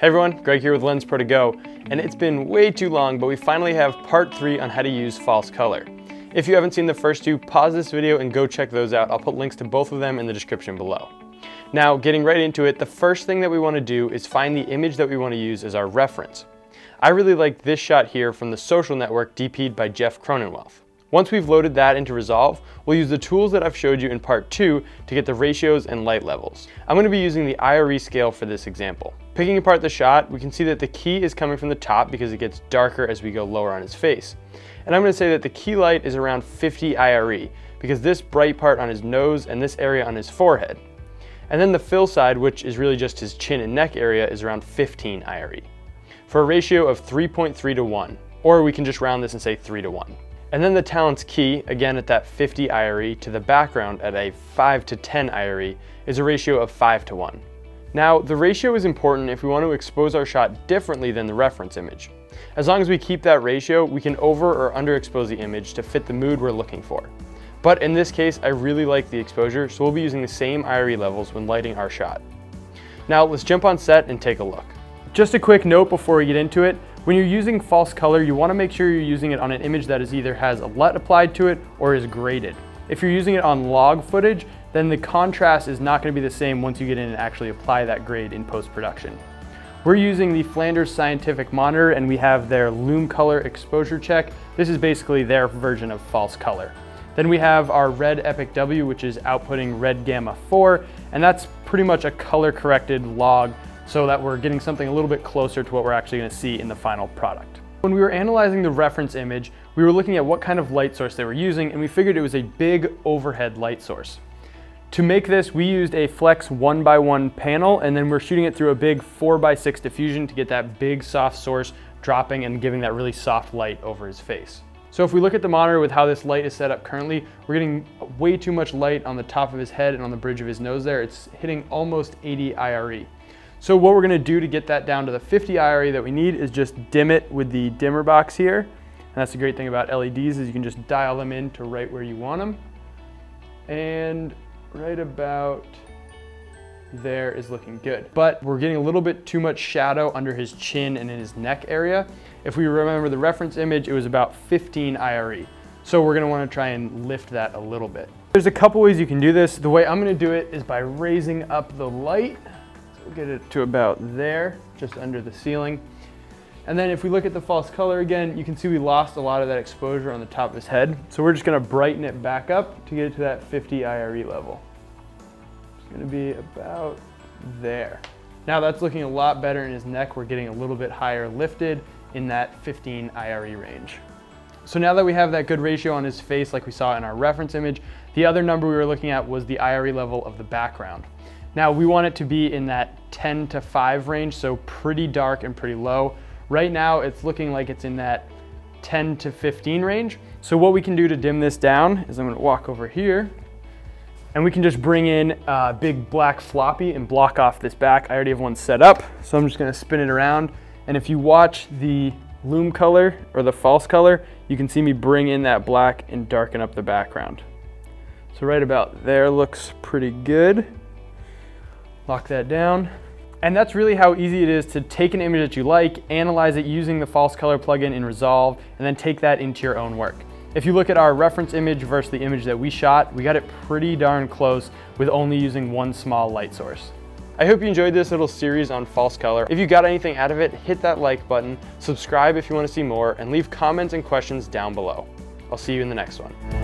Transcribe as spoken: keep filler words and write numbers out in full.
Hey everyone, Greg here with Lens Pro To Go, and it's been way too long, but we finally have part three on how to use false color. If you haven't seen the first two, pause this video and go check those out. I'll put links to both of them in the description below. Now, getting right into it, the first thing that we want to do is find the image that we want to use as our reference. I really like this shot here from The Social Network, D P'd by Jeff Cronenweth. Once we've loaded that into Resolve, we'll use the tools that I've showed you in part two to get the ratios and light levels. I'm going to be using the I R E scale for this example. Picking apart the shot, we can see that the key is coming from the top because it gets darker as we go lower on his face. And I'm going to say that the key light is around fifty I R E because this bright part on his nose and this area on his forehead. And then the fill side, which is really just his chin and neck area, is around fifteen I R E for a ratio of three point three to one, or we can just round this and say three to one. And then the talent's key, again at that fifty I R E, to the background at a five to ten I R E, is a ratio of five to one. Now, the ratio is important if we want to expose our shot differently than the reference image. As long as we keep that ratio, we can over or underexpose the image to fit the mood we're looking for. But in this case, I really like the exposure, so we'll be using the same I R E levels when lighting our shot. Now, let's jump on set and take a look. Just a quick note before we get into it. When you're using false color, you want to make sure you're using it on an image that is either has a L U T applied to it or is graded. If you're using it on log footage, then the contrast is not going to be the same once you get in and actually apply that grade in post-production. We're using the Flanders Scientific monitor, and we have their Lume Color Exposure Check. This is basically their version of false color. Then we have our Red Epic W, which is outputting Red Gamma four, and that's pretty much a color-corrected log, so that we're getting something a little bit closer to what we're actually going to see in the final product. When we were analyzing the reference image, we were looking at what kind of light source they were using, and we figured it was a big overhead light source. To make this, we used a Flex one by one panel, and then we're shooting it through a big four by six diffusion to get that big soft source dropping and giving that really soft light over his face. So if we look at the monitor with how this light is set up currently, we're getting way too much light on the top of his head and on the bridge of his nose there. It's hitting almost eighty I R E. So what we're going to do to get that down to the fifty I R E that we need is just dim it with the dimmer box here. And that's the great thing about L E Ds is you can just dial them in to right where you want them. And right about there is looking good. But we're getting a little bit too much shadow under his chin and in his neck area. If we remember the reference image, it was about fifteen I R E. So we're going to want to try and lift that a little bit. There's a couple ways you can do this. The way I'm going to do it is by raising up the light. Get it to about there, just under the ceiling. And then if we look at the false color again, you can see we lost a lot of that exposure on the top of his head. So we're just going to brighten it back up to get it to that fifty I R E level. It's going to be about there. Now that's looking a lot better in his neck. We're getting a little bit higher lifted in that fifteen I R E range. So now that we have that good ratio on his face like we saw in our reference image, the other number we were looking at was the I R E level of the background. Now we want it to be in that ten to five range, so pretty dark and pretty low. Right now it's looking like it's in that ten to fifteen range. So what we can do to dim this down is I'm going to walk over here and we can just bring in a big black floppy and block off this back. I already have one set up, so I'm just going to spin it around. And if you watch the Lume color or the false color, you can see me bring in that black and darken up the background. So right about there looks pretty good. Lock that down. And that's really how easy it is to take an image that you like, analyze it using the false color plugin in Resolve, and then take that into your own work. If you look at our reference image versus the image that we shot, we got it pretty darn close with only using one small light source. I hope you enjoyed this little series on false color. If you got anything out of it, hit that like button, subscribe if you want to see more, and leave comments and questions down below. I'll see you in the next one.